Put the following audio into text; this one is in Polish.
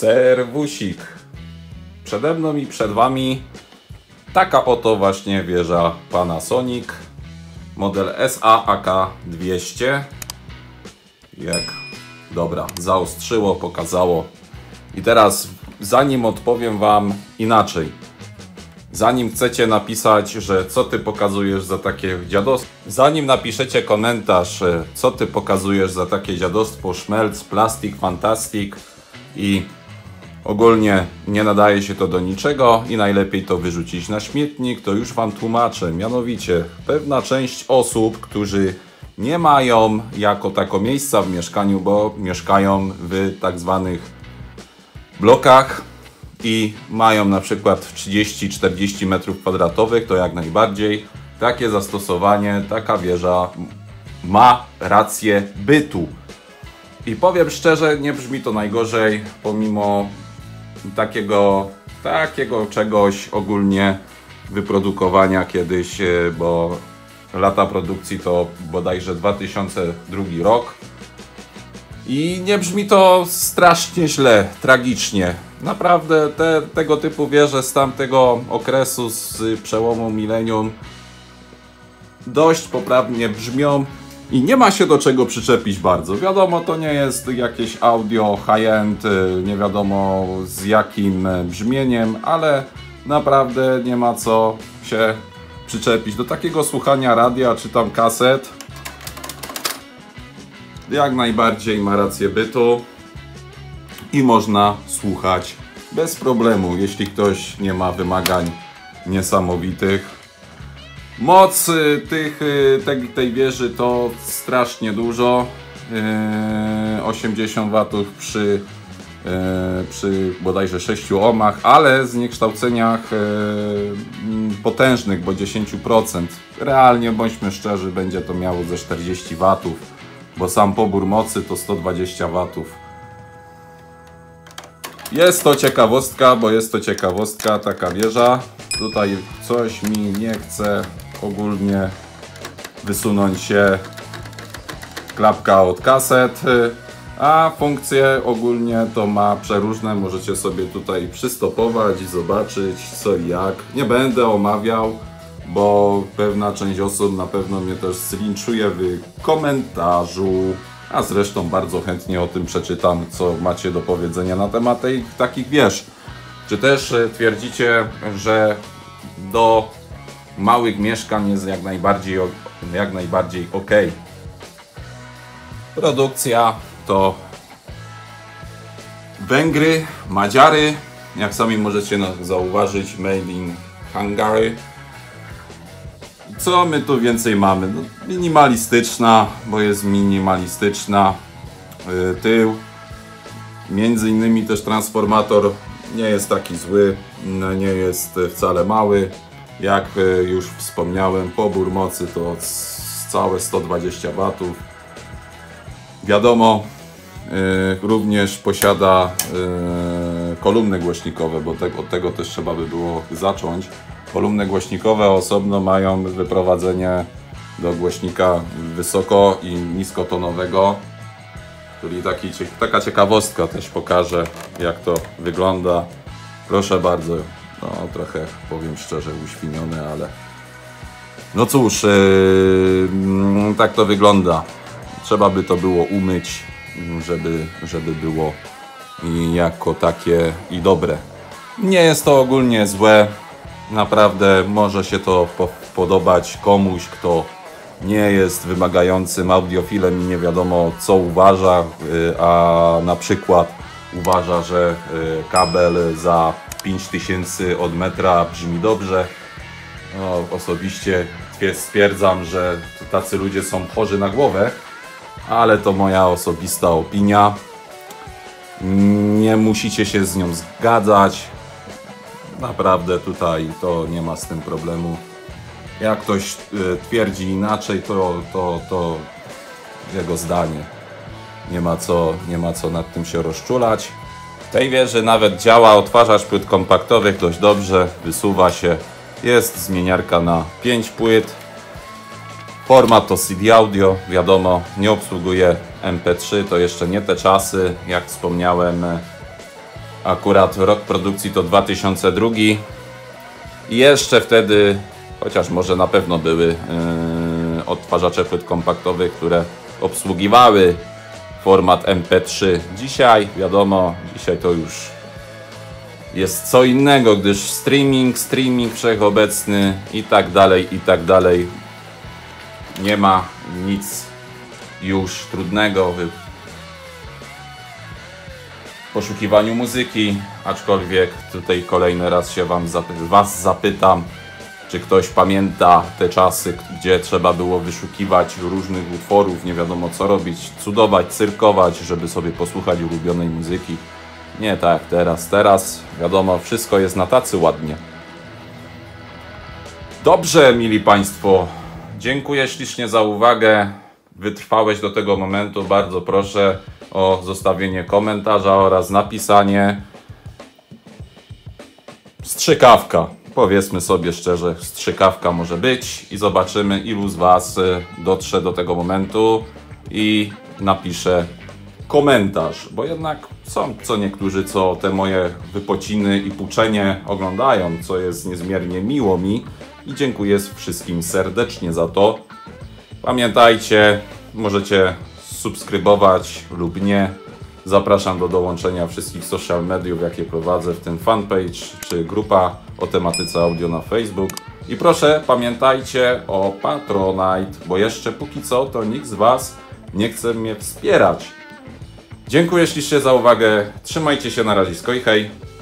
Serwusik. Przede mną i przed Wami taka oto właśnie wieża Panasonic, model SA-AK 200. Dobra, zaostrzyło, pokazało. I teraz zanim odpowiem Wam inaczej, zanim chcecie napisać, że co Ty pokazujesz za takie dziadostwo, zanim napiszecie komentarz, co Ty pokazujesz za takie dziadostwo, szmelc, plastik, fantastik i ogólnie nie nadaje się to do niczego i najlepiej to wyrzucić na śmietnik, to już Wam tłumaczę. Mianowicie pewna część osób, którzy nie mają jako tako miejsca w mieszkaniu, bo mieszkają w tak zwanych blokach i mają na przykład 30-40 m2, to jak najbardziej takie zastosowanie, taka wieża ma rację bytu. I powiem szczerze, nie brzmi to najgorzej, pomimo takiego czegoś ogólnie wyprodukowania kiedyś, bo lata produkcji to bodajże 2002 rok. I nie brzmi to strasznie źle, tragicznie. Naprawdę tego typu wieże z tamtego okresu, z przełomu milenium, dość poprawnie brzmią i nie ma się do czego przyczepić bardzo. Wiadomo, to nie jest jakieś audio high-end, nie wiadomo z jakim brzmieniem, ale naprawdę nie ma co się przyczepić do takiego słuchania radia czy tam kaset. Jak najbardziej ma rację bytu i można słuchać bez problemu, jeśli ktoś nie ma wymagań niesamowitych. Moc tej wieży to strasznie dużo, 80 W przy bodajże 6 ohmach, ale zniekształceniach potężnych, bo 10%. Realnie, bądźmy szczerzy, będzie to miało ze 40 W, bo sam pobór mocy to 120 W. Jest to ciekawostka, taka wieża. Tutaj coś mi nie chce ogólnie wysunąć się klapka od kaset, a funkcje ogólnie to ma przeróżne. Możecie sobie tutaj przystopować i zobaczyć co i jak. Nie będę omawiał, bo pewna część osób na pewno mnie też zlinczuje w komentarzu, a zresztą bardzo chętnie o tym przeczytam, co macie do powiedzenia na temat takich wież. Czy też twierdzicie, że do małych mieszkań jest jak najbardziej ok. Produkcja to Węgry, Madziary, jak sami możecie zauważyć, made in Hungary. Co my tu więcej mamy? No, minimalistyczna, bo jest minimalistyczna. Tył, między innymi też transformator nie jest taki zły, nie jest wcale mały. Jak już wspomniałem, pobór mocy to całe 120 W. Wiadomo, również posiada kolumny głośnikowe, bo od tego też trzeba by było zacząć. Kolumny głośnikowe osobno mają wyprowadzenie do głośnika wysoko i niskotonowego. Czyli taka ciekawostka, też pokażę jak to wygląda. Proszę bardzo, no trochę powiem szczerze uświniony, ale no cóż, tak to wygląda. Trzeba by to było umyć, żeby było jako takie i dobre. Nie jest to ogólnie złe. Naprawdę może się to podobać komuś, kto nie jest wymagającym audiofilem i nie wiadomo co uważa, a na przykład uważa, że kabel za 5000 od metra brzmi dobrze. No, osobiście stwierdzam, że tacy ludzie są chorzy na głowę, ale to moja osobista opinia. Nie musicie się z nią zgadzać. Naprawdę tutaj to nie ma z tym problemu. Jak ktoś twierdzi inaczej, to jego zdanie. Nie ma co nad tym się rozczulać. W tej wieży nawet działa odtwarzacz płyt kompaktowych dość dobrze, wysuwa się. Jest zmieniarka na 5 płyt. Format to CD audio, wiadomo, nie obsługuje MP3, to jeszcze nie te czasy. Jak wspomniałem, Akurat rok produkcji to 2002. I jeszcze wtedy, chociaż może na pewno były odtwarzacze płyt kompaktowych, które obsługiwały format MP3. Dzisiaj, wiadomo, dzisiaj to już jest co innego, gdyż streaming wszechobecny i tak dalej. Nie ma nic już trudnego w poszukiwaniu muzyki, aczkolwiek tutaj kolejny raz się Was zapytam, czy ktoś pamięta te czasy, gdzie trzeba było wyszukiwać różnych utworów, nie wiadomo co robić, cudować, cyrkować, żeby sobie posłuchać ulubionej muzyki. Nie tak jak teraz. Teraz, wiadomo, wszystko jest na tacy ładnie. Dobrze, mili Państwo, dziękuję ślicznie za uwagę. Wytrwałeś do tego momentu. Bardzo proszę o zostawienie komentarza oraz napisanie. Strzykawka. Powiedzmy sobie szczerze, strzykawka może być i zobaczymy, ilu z Was dotrze do tego momentu i napisze komentarz, bo jednak są niektórzy, co te moje wypociny i puczenie oglądają, co jest niezmiernie miło mi i dziękuję wszystkim serdecznie za to. Pamiętajcie, możecie subskrybować lub nie. Zapraszam do dołączenia wszystkich social mediów, jakie prowadzę, w tym fanpage czy grupa o tematyce audio na Facebook. I proszę, pamiętajcie o Patronite, bo jeszcze póki co to nikt z Was nie chce mnie wspierać. Dziękuję ślicznie za uwagę, trzymajcie się, na razie, i hej!